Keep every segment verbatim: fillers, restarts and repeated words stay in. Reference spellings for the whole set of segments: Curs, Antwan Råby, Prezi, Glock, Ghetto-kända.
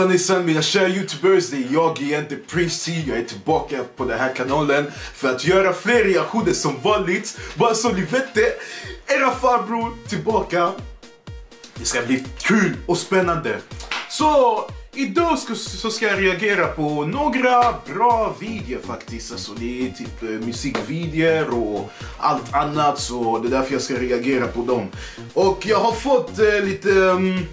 Sunday Sunday, jag kör youtubers, det är jag igen, det är Prezi. Jag är tillbaka på den här kanalen för att göra fler reaktioner som vanligt. Bara så ni vet det, era farbror tillbaka. Det ska bli kul och spännande. Så idag ska, så ska jag reagera på några bra videor faktiskt. Alltså det är typ eh, musikvideor och allt annat, så det är därför jag ska reagera på dem. Och jag har fått eh, lite... Um,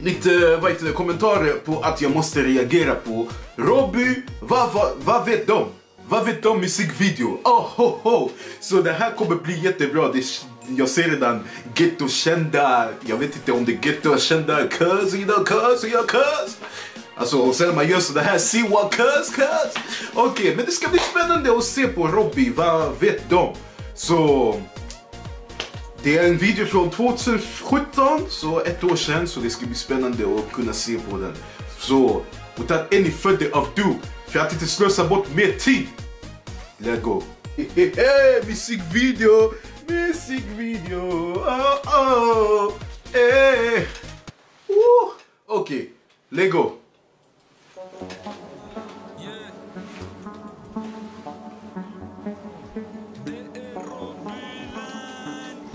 lite vad heter det, kommentarer på att jag måste reagera på Råby, vad va, va vet de? Vad vet de om musikvideo? Oh, ho, ho. Så det här kommer bli jättebra. Det, jag ser redan ghetto-kända. Jag vet inte om det är ghetto-kända. Curs, you know, curs, you know, curs. Alltså, och sen man gör så det här. See what curs, curs. Okej, okay, men det ska bli spännande att se på Råby. Vad vet de? Så... det är en video från tjugo sjutton, så ett år sedan, så det ska bli spännande att kunna se på den. Så, utan any further ado, för att inte slösa bort mer tid. Let's go. Hehehe, musikvideo, musikvideo, oh oh, eh. Uh, okej, let's go.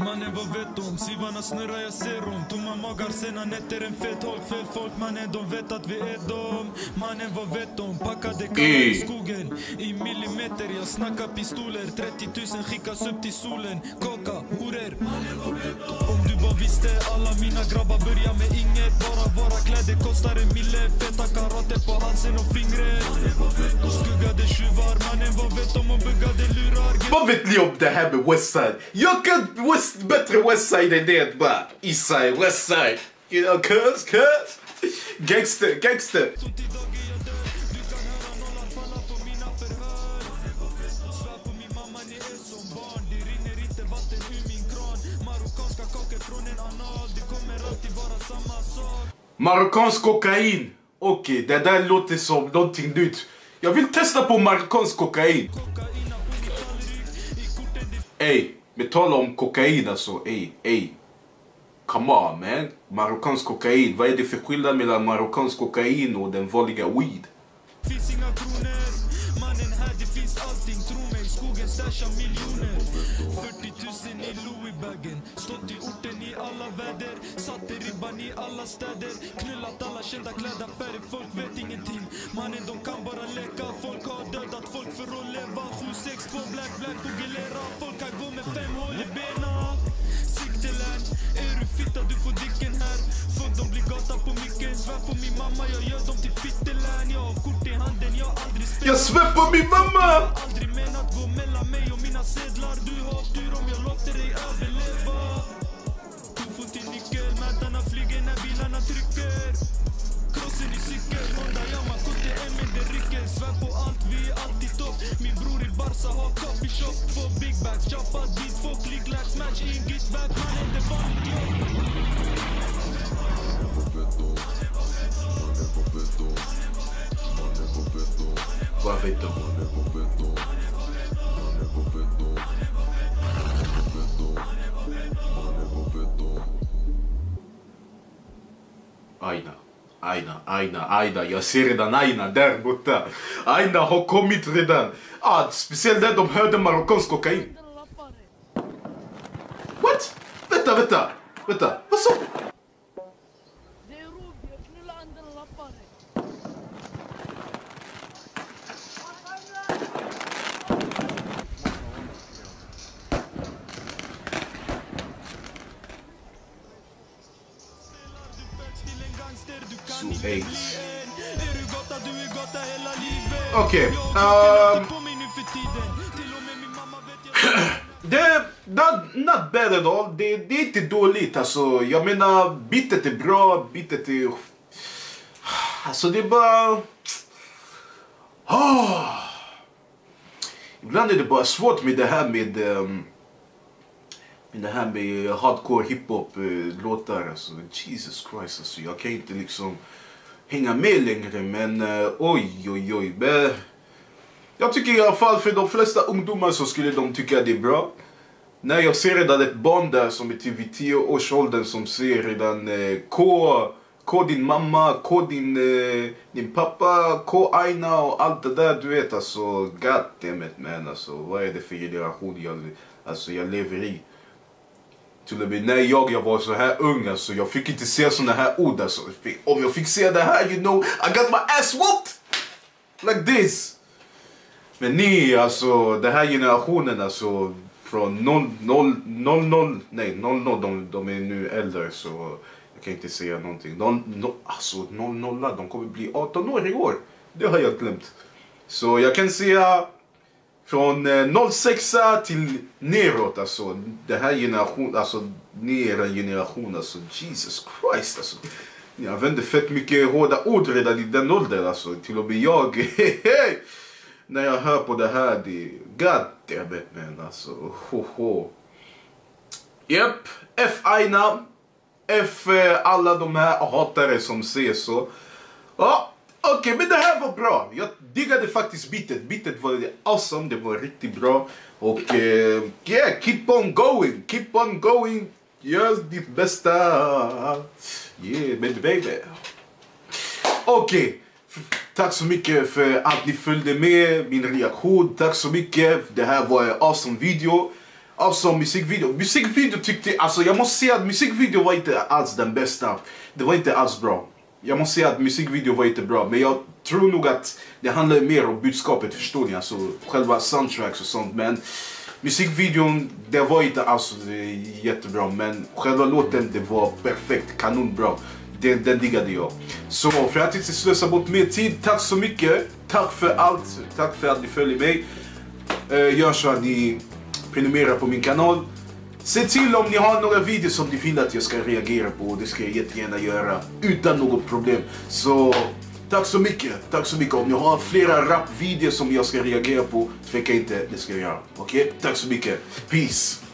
Mannen vad vet de? Sivarna snurrar, jag ser dem. Tomma magar, sena nätter, en fet håll, fel folk. Mannen de vet att vi är dem. Mannen vad vet de? Packade kallar i skogen. I millimeter, jag snackar pistoler. trettio tusen skickas upp till solen. Kaka, horor. Mannen vad vet de? Om du bara visste, alla mina grabbar börjar med inget. Bara våra kläder kostar en mille. Feta karater på halsen och fingret. Mannen vad vet de? Skuggade tjuvar. Mannen vad vet de? Och buggade lurar. Vad vet ni om det här med Westside? Jag kan Westside. Bättre Westside än det bara. Eastside, Westside. You know, cuz, cuz. Gangster, gangster. Marockansk kokain. Okej, okay, det där låter som någonting nytt. Jag vill testa på marockansk kokain. Ey. Men tala om kokain alltså, ey, ey. Come on man, marockansk kokain, vad är det för skillnad mellan marockansk kokain och den vanliga weed? Finns inga kronor, mannen här det finns allting, tro mig, skogen stashar miljoner. fyrtio tusen i Louis-baggen, stått i orten i alla väder, satte ribban i alla städer, knullat alla kända klädaffärer, folk vet ingenting. Mannen de kan bara leka, folk har dödat folk för att leva. Sju sex två black black och gelera, folk kan gå med fem hål i benen. Siktelän, är du fitta du får dicken här. Folk de blir gata på micken, svär på min mamma, jag gör dem till fittelän. Jag har kort i handen, jag aldrig spelar. Jag svär på min mamma! Aldrig menat gå mellan mig och mina sedlar. Du har tur om jag låter dig överleva. Du får till nyckel, mätarna flyger när bilarna trycker. Krossen i cykel, måndag jamma, kotte ämnen det rycker. Svär på allt, vi är alltid topp. Min bror i Barca har coffee shop. Två big bags, choppa dit, två klicklags. Match in, get back, mannen det var en glock. Vad vet de? Aina, Aina, Aina, Aina, jag ser redan Aina där borta. Aina har kommit redan. Ah, speciellt där de hörde marockansk kokain. What? Vänta, vänta, vänta, vad sa du? Okej, okay, um, det är not, not bad at all. Det, det är inte dåligt alltså. Jag menar, bitet är bra, bitet är... alltså det är bara... oh. Ibland är det bara svårt med det här med... Um... men det här med hardcore hiphop-låtar, alltså, Jesus Christ, alltså, jag kan inte liksom hänga med längre, men uh, oj, oj, oj, men jag tycker i alla fall för de flesta ungdomar så skulle de tycka det är bra. När jag ser redan ett barn där som är till tio års åldern som ser redan uh, K, K din mamma, K din, eh, din pappa, K Aina och allt det där, du vet alltså. God damn it, man, alltså, vad är det för generation jag, alltså, jag lever i? Till och med när jag, jag var så här ung, alltså, jag fick inte se såna här ord, alltså. Om jag fick se det här, you know, I got my ass whooped! Like this! Men ni, alltså, den här generationen, alltså, från noll noll, nej, noll noll, de, de är nu äldre, så jag kan inte säga någonting. De, no, alltså, noll noll, de kommer bli arton år i år. Det har jag glömt. Så jag kan säga, från noll sex till neråt, alltså, den här generationen, alltså, ni är en generation, alltså, Jesus Christ, alltså. Ni använder fett mycket hårda ord redan i den åldern, alltså, till och med jag, hej. När jag hör på det här, det är god damn it, man, alltså, ho ho. Japp, yep. F Aina, F alla de här hatare som ser så. Ja, okej, okay, men det här var bra. Jag diggade faktiskt bitet, bitet var awesome, det var riktigt bra. Och eh, yeah, keep on going, keep on going. Gör ditt bästa. Yeah, baby, baby. Okej. Okay. Tack så mycket för att ni följde med min reaktion. Tack så mycket. Det här var en awesome video. Awesome musikvideo. Musikvideo tyckte jag, alltså jag måste säga att musikvideo var inte alls den bästa. Det var inte alls bra. Jag måste säga att musikvideo var inte bra. Men jag tror nog att det handlar mer om budskapet, förstår ni? Alltså själva soundtracks och sånt. Men musikvideon, det var inte alls jättebra. Men själva låten, det var perfekt. Kanonbra. Den, den diggade jag. Så för att inte slösa bort mer tid, tack så mycket. Tack för allt. Tack för att ni följer mig. Uh, gör så att ni prenumererar på min kanal. Se till om ni har några videor som ni vill att jag ska reagera på. Det ska jag jättegärna göra utan något problem. Så tack så mycket. Tack så mycket. Om ni har flera rap-videor som jag ska reagera på, tveka inte, det ska jag göra. Okej? Okay? Tack så mycket. Peace.